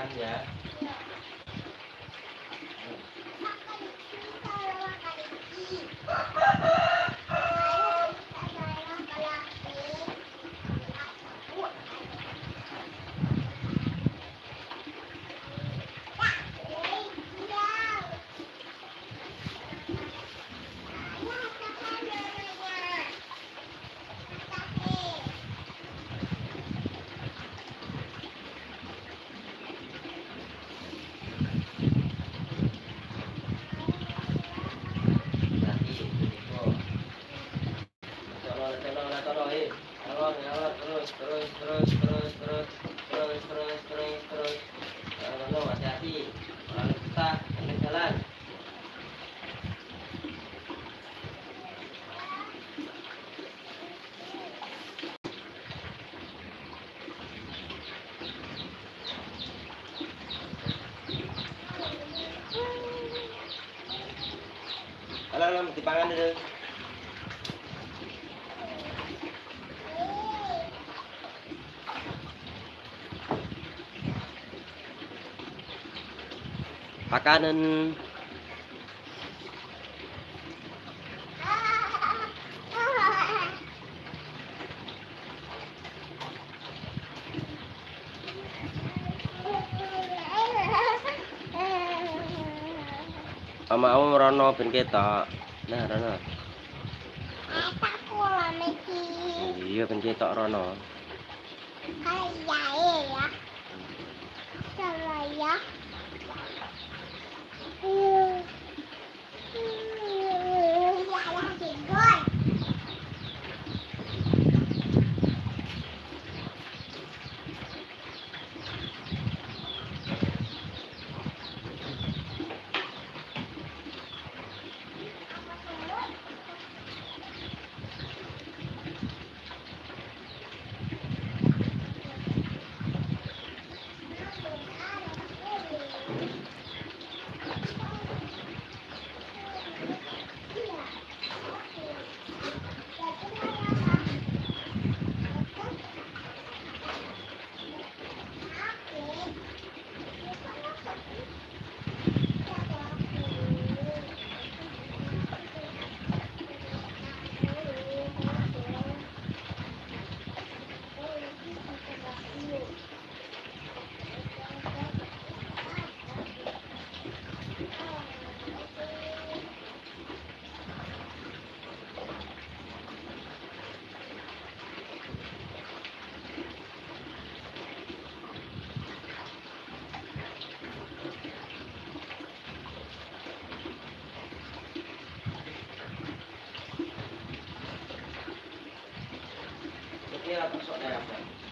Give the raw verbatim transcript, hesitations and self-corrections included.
makan ya. Dipangan dulu. Pakanan. Ama merono ben ketok. Nah, Rono. Apa kula niki? Iya, ben ketok Rono. Ayae ya. Saraya. Uh. Ya ya digol. Aku sok darah.